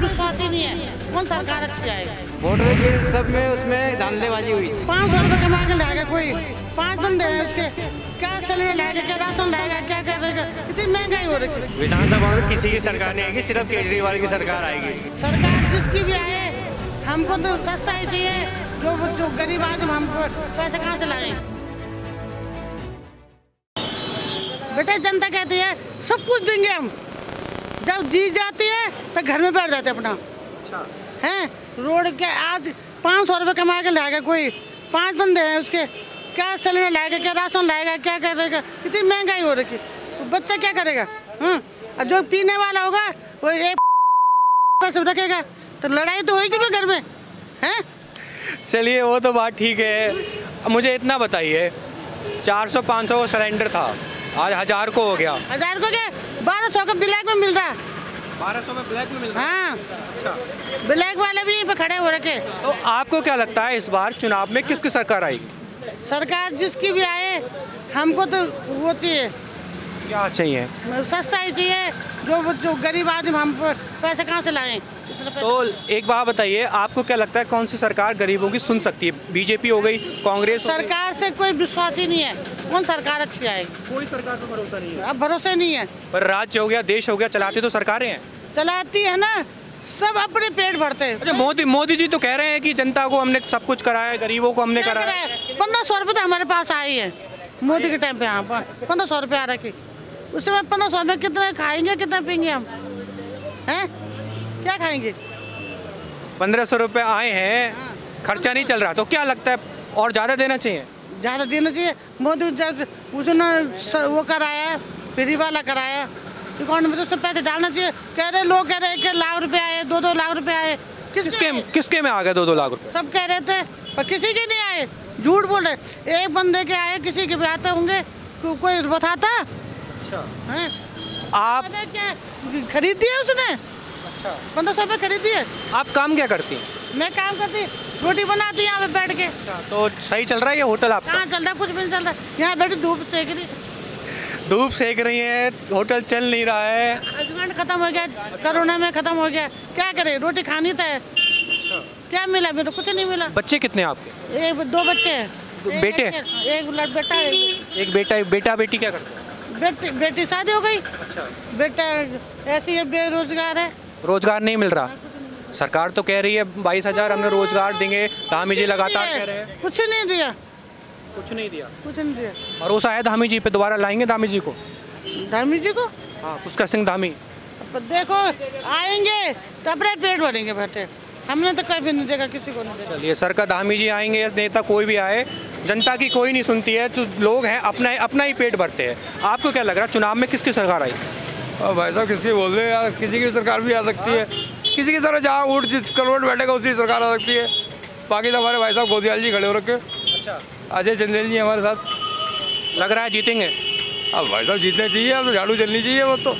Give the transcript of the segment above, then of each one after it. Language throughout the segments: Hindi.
पर विश्वास ही नहीं है कौन सरकार अच्छी आएगी। वोट के सब में उसमें धांधलेबाजी हुई, 500 रुपए कमा के लाएगा कोई, 5 दिन दे उसके क्या सिलेंडर लाएगा, क्या राशन लाएगा, क्या कर रहेगा, इतनी महंगाई हो रही है। विधानसभा में किसी की सरकार नहीं आएगी, सिर्फ केजरीवाल की सरकार आएगी। सरकार जिसकी भी आए हमको तो सस्ता ही चाहिए, जो गरीब आदमी हमको पैसे कहाँ से लाए। बेटा जनता कहती है सब कुछ देंगे हम, जब जीत जाती है तो घर में बैठ जाते अपना हैं। रोड के आज 500 रुपये कमा के लाएगा कोई, 5 बंदे हैं उसके, क्या सिलेंडर लाएगा, क्या राशन लाएगा, क्या करेगा, इतनी महंगाई हो रही है, बच्चा क्या करेगा। और जो पीने वाला होगा वो एक सब रखेगा तो लड़ाई तो होगी ना घर में हैं। चलिए वो तो बात ठीक है, मुझे इतना बताइए 400-500 सिलेंडर था, आज 1000 को हो गया, 1200 का ब्लैक में मिल रहा है, 1200 में ब्लैक में मिल रहा है। अच्छा, ब्लैक वाले भी यहीं पे खड़े हो रखे। तो आपको क्या लगता है इस बार चुनाव में किसकी सरकार आएगी? सरकार जिसकी भी आए हमको तो वो चाहिए, क्या चाहिए, सस्ता ही चाहिए, जो गरीब आदमी हम पैसे कहाँ से लाएं। तो एक बात बताइए आपको क्या लगता है कौन सी सरकार गरीबों की सुन सकती है? बीजेपी हो गई, कांग्रेस हो गई? सरकार से कोई विश्वास ही नहीं है कौन सरकार अच्छी आएगी, कोई सरकार पर भरोसा नहीं है, अब भरोसा नहीं है। पर राज्य हो गया, देश हो गया, चलाती तो सरकारें हैं, चलाती है ना, सब अपने पेट भरते हैं। अच्छा, मोदी जी तो कह रहे हैं कि जनता को हमने सब कुछ कराया, गरीबों को हमने कराया, 1500 रुपये तो हमारे पास आई है मोदी के टाइम पे, यहाँ पर 1500 रुपये आ रखी, उससे बाद 1500 में कितना खाएंगे, कितना पियेंगे हम हैं, क्या खाएंगे। 1500 रुपये आए हैं, हाँ, खर्चा नहीं चल रहा, तो क्या लगता है और ज़्यादा देना चाहिए? ज़्यादा देना चाहिए, मोदी जब उसने वो कराया फ्री वाला कराया इकोनॉमी में, तो उससे पैसे डालना चाहिए। कह रहे लोग कह रहे 1 लाख रुपये आए, 2 लाख रुपये आए, किसके में आ गए 2 लाख रुपये? सब कह रहे थे पर किसी के नहीं आए, झूठ बोल रहे, एक बंदे के आए, किसी के भी आते होंगे कोई बताता। आप खरीद दिया उसने, 1500 रुपये खरीदी है। आप काम क्या करती हैं? मैं काम करती रोटी बनाती यहाँ पे बैठ के। तो सही चल रहा है ये होटल आपका? हाँ चल रहा है, कुछ भी नहीं चल रहा है, यहाँ बैठी धूप सेक रही है, होटल चल नहीं रहा है, हस्बैंड खत्म हो गया कोरोना में, खत्म हो गया, क्या करे, रोटी खानी तो है, क्या मिला मेरे को, कुछ नहीं मिला। बच्चे कितने आपके? 2 बच्चे हैं, बेटे, एक बेटा, बेटा बेटी क्या करते? बेटी शादी हो गई, बेटा ऐसी है, बेरोजगार है, रोजगार नहीं मिल रहा। सरकार तो कह रही है 22,000 हमने रोजगार देंगे, धामी जी लगातार कह रहे हैं, कुछ नहीं दिया, कुछ नहीं दिया, कुछ नहीं दिया। भरोसा है धामी जी पे? दोबारा लाएंगे धामी जी को? धामी जी को, हाँ, पुष्कर सिंह धामी। देखो आएंगे तो अपने पेट भरेंगे बेटे, हमने तो कभी नहीं देखा, किसी को नहीं देखा। चलिए सरकार धामी जी आएंगे या नेता कोई भी आए, जनता की कोई नहीं सुनती है, जो लोग हैं अपना ही पेट भरते हैं। आपको क्या लग रहा है चुनाव में किसकी सरकार आई? और भाई साहब किसकी बोल रहे हो यार, किसी की सरकार भी आ सकती है, किसी की सरकार, जहाँ उठ जिस करोड़ बैठेगा उसी सरकार आ सकती है। बाकी तो हमारे भाई साहब गोदियाल जी खड़े हो रखे, अच्छा, अजय चंदेल जी हमारे साथ, लग रहा है जीतेंगे। अब भाई साहब जीतने चाहिए, अब तो झाड़ू चलनी चाहिए वो तो।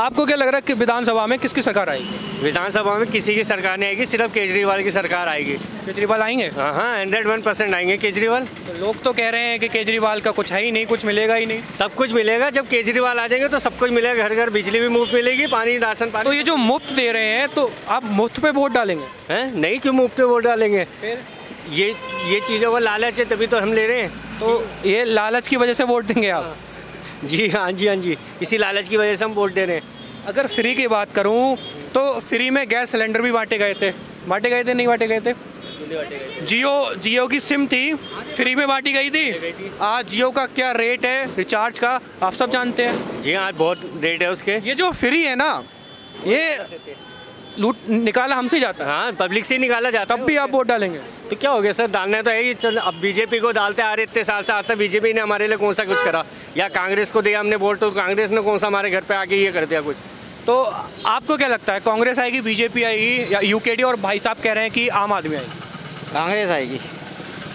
आपको क्या लग रहा है कि विधानसभा में किसकी सरकार आएगी? विधानसभा में किसी की सरकार नहीं आएगी, सिर्फ केजरीवाल की सरकार आएगी। केजरीवाल आएंगे? हाँ 101% आएंगे केजरीवाल। तो लोग तो कह रहे हैं कि केजरीवाल का कुछ है ही नहीं, कुछ मिलेगा ही नहीं। सब कुछ मिलेगा, जब केजरीवाल आ जाएंगे तो सब कुछ मिलेगा, घर घर बिजली भी मुफ्त मिलेगी, पानी, राशन पानी। तो ये जो मुफ्त दे रहे हैं, तो आप मुफ्त पे वोट डालेंगे? हैं, नहीं, क्यों मुफ्त पे वोट डालेंगे, ये चीज़ों का लालच है, तभी तो हम ले रहे हैं। तो ये लालच की वजह से वोट देंगे आप? जी हाँ जी हाँ जी, इसी लालच की वजह से हम वोट दे रहे हैं। अगर फ्री की बात करूं तो फ्री में गैस सिलेंडर भी बांटे गए थे। जियो की सिम थी फ्री में बांटी गई थी। आज जियो का क्या रेट है रिचार्ज का, आप सब जानते हैं। जी हाँ, बहुत रेट है उसके। ये जो फ्री है ना, ये लूट निकाला हमसे जाता है, हाँ, पब्लिक से निकाला जाता है। तब भी आप वोट डालेंगे? तो क्या हो गया सर, डालना तो है ही। अब बीजेपी को डालते आ रहे इतने साल से, आता बीजेपी ने हमारे लिए कौन सा कुछ करा, या कांग्रेस को दिया हमने वोट, तो कांग्रेस ने कौन सा हमारे घर पे आके ये कर दिया कुछ। तो आपको क्या लगता है कांग्रेस आएगी, बीजेपी आएगी, या UKD? और भाई साहब कह रहे हैं कि आम आदमी आएगी। कांग्रेस आएगी,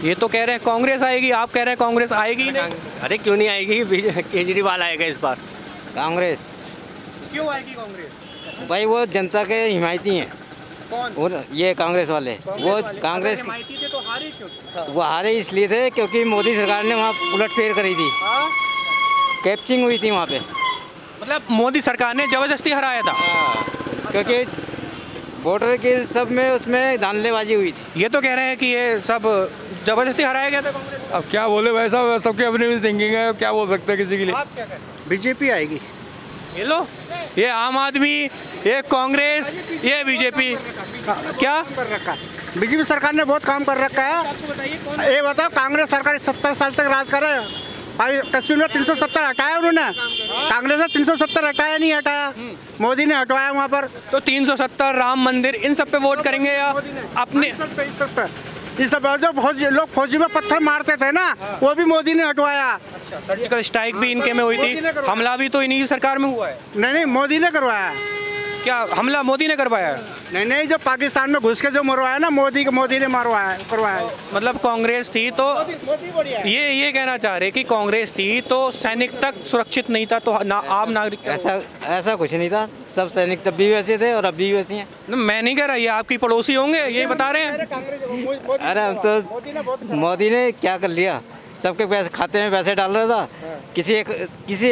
ये तो कह रहे हैं कांग्रेस आएगी, आप कह रहे हैं कांग्रेस आएगी। अरे क्यों नहीं आएगी, केजरीवाल आएगा इस बार। कांग्रेस क्यों आएगी? कांग्रेस भाई वो जनता के हिमायती हैं। कौन? और ये कांग्रेस वाले, कांग्रेस हिमायती थे तो हारे क्यों थे? वो हारे इसलिए थे क्योंकि मोदी सरकार ने वहाँ उलटफेर करी थी, कैप्चिंग हुई थी वहाँ पे, मतलब मोदी सरकार ने जबरदस्ती हराया था। क्योंकि वोटर के सब में उसमें धांधलेबाजी हुई थी। ये तो कह रहे हैं कि ये सब जबरदस्ती हराया गया था कांग्रेस। अब क्या बोले भाई साहब, सबके अपनी भी थिंकिंग है, क्या बोल सकते हैं किसी के लिए। आप क्या कहते हैं? बीजेपी आएगी। ये लो, ये आम आदमी, ये कांग्रेस, ये बीजेपी। क्या बीजेपी सरकार ने बहुत काम कर रखा है। ये बताओ कांग्रेस सरकार 70 साल तक राज करे, कश्मीर में 370 हटाया उन्होंने, कांग्रेस ने 370 हटाया नहीं हटाया, मोदी ने हटवाया वहाँ पर। तो 370 राम मंदिर इन सब पे वोट करेंगे या अपने इस सब पे जो लोग फौजी में पत्थर मारते थे ना, वो भी मोदी ने हटवाया। अच्छा, सर्जिकल स्ट्राइक भी इनके में हुई थी, हमला भी तो इन्हीं की सरकार में हुआ है। नहीं, मोदी ने करवाया। क्या हमला मोदी ने करवाया? नहीं, जो पाकिस्तान में घुस के जो मरवाया ना, मोदी ने मरवाया करवाया। मतलब कांग्रेस थी तो ये कहना चाह रहे कि कांग्रेस थी तो सैनिक तक सुरक्षित नहीं था, तो आम नागरिक ऐसा कुछ नहीं था। सब सैनिक तब भी वैसे थे और अब भी वैसे हैं। मैं नहीं कह रहा ये आपकी पड़ोसी होंगे, ये बता रहे हैं। अरे तो मोदी ने क्या कर लिया, सबके पैसे खाते में पैसे डाल रहा था, किसी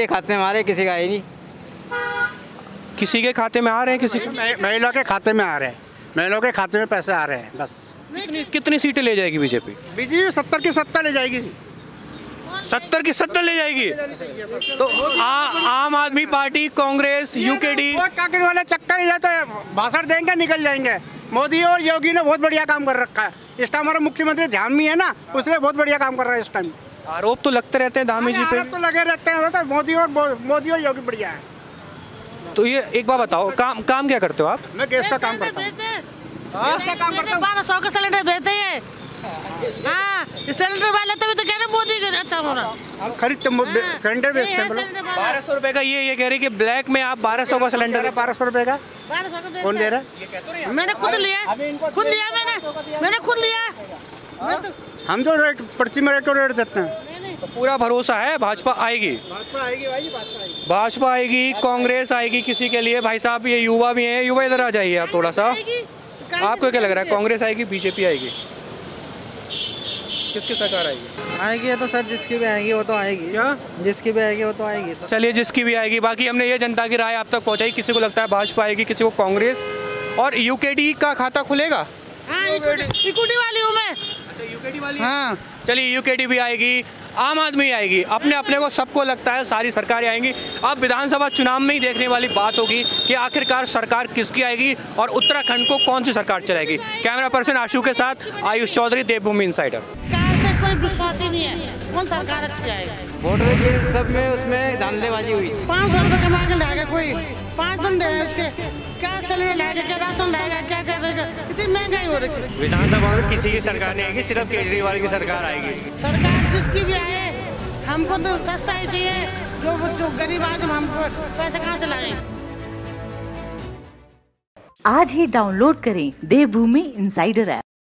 एक खाते में मारे, किसी का आए नहीं, किसी के खाते में आ रहे हैं, किसी महिला के खाते में आ रहे हैं, महिलाओं के खाते में पैसे आ रहे हैं। बस कितनी सीटें ले जाएगी बीजेपी? बीजेपी 70 की 70 ले जाएगी, 70 की 70 ले जाएगी। तो आम आदमी पार्टी, कांग्रेस, यूके डी वाले चक्कर ही लेते हैं, भाषण देंगे निकल जाएंगे। मोदी और योगी ने बहुत बढ़िया काम कर रखा है। इस टाइम हमारा मुख्यमंत्री धामी है ना, उसने बहुत बढ़िया काम कर रहा है। इस टाइम आरोप तो लगते रहते हैं धामी जी पे, तो लगे रहते हैं। मोदी और योगी बढ़िया है। तो ये एक बार बताओ, काम क्या करते हो आप? मैं गैस का काम करता हूँ। 1200 के सिलेंडर भेजते हैं। सिलेंडर वाले तभी तो कह रहे मोदी के अच्छा हो रहा, खरीदते सिलेंडर बेचते हैं 1200 रुपए का। ये कह रही कि ब्लैक में आप 1200 का सिलेंडर है, 1200 रुपए का कौन दे रहा है? मैंने खुद लिया। हम जो रेट पर्ची में रेट देते हैं। तो पूरा भरोसा है भाजपा आएगी, भाजपा आएगी, कांग्रेस आएगी। किसी के लिए भाई साहब ये युवा भी हैं, युवा इधर आ जाइए आप थोड़ा सा। आपको क्या लग रहा है, कांग्रेस आएगी, बीजेपी आएगी, किसकी सरकार आएगी? आएगी तो सर जिसकी भी आएगी वो तो आएगी। क्या जिसकी भी आएगी वो तो आएगी? चलिए जिसकी भी आएगी। बाकी हमने ये जनता की राय आप तक पहुँचाई। किसी को लगता है भाजपा आएगी, किसी को कांग्रेस, और यूके डी का खाता खुलेगा। वाली हूँ मैं। हाँ, चलिए यूके डी भी आएगी, आम आदमी आएगी, अपने को सबको लगता है सारी सरकारें आएंगी। अब विधानसभा चुनाव में ही देखने वाली बात होगी कि आखिरकार सरकार किसकी आएगी और उत्तराखंड को कौन सी सरकार चलाएगी। कैमरा पर्सन आशु के साथ आयुष चौधरी, देवभूमि इनसाइडर। कोई विश्वास ही नहीं है कौन सरकार अच्छी आएगी। वोटर के सब में उसमें धांधलेबाजी हुई। 500 रुपए कमा के लाएगा कोई, 5 दिन उसके क्या सिलेंडर लाएगा, क्या राशन लाएगा, क्या करेगा? इतनी महंगाई हो रही है। विधानसभा में किसी की सरकार नहीं आएगी, सिर्फ केजरीवाल की सरकार आएगी। सरकार जिसकी भी आए हमको तो सस्ता ही चाहिए। जो गरीब आदमी हमको पैसे कहाँ से लाए? आज ही डाउनलोड करें देवभूमि इनसाइडर ऐप।